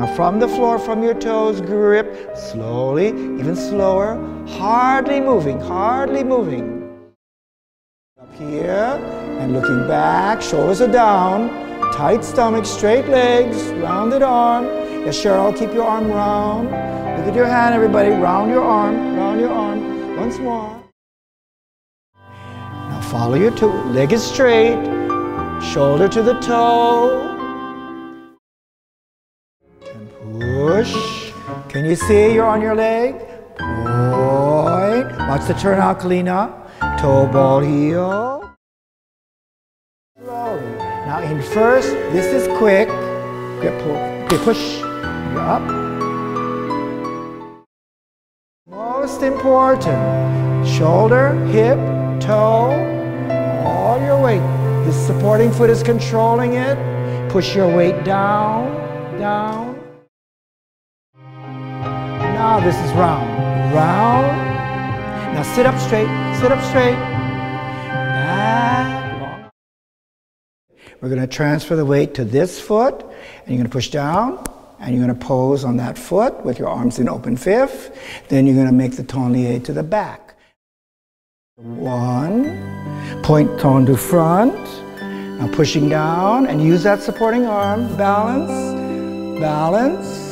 Now from the floor, from your toes, grip slowly, even slower, hardly moving. Up here and looking back, shoulders are down, tight stomach, straight legs, rounded arm. Yes, Cherryl, keep your arm round. Look at your hand, everybody, round your arm, once more. Now follow your toe, leg is straight, shoulder to the toe. Push. Can you see you're on your leg? Point. Watch the turn out, Kalina. Toe ball heel. Slowly. Now in first, this is quick. Grip, pull, push. You're up. Most important, shoulder, hip, toe, all your weight. The supporting foot is controlling it. Push your weight down, down. Now this is round, round. Now sit up straight, back, long. We're gonna transfer the weight to this foot, and you're gonna push down, and you're gonna pose on that foot with your arms in open fifth. Then you're gonna make the tonneau to the back. One, point ton to front. Now pushing down, and use that supporting arm, balance, balance.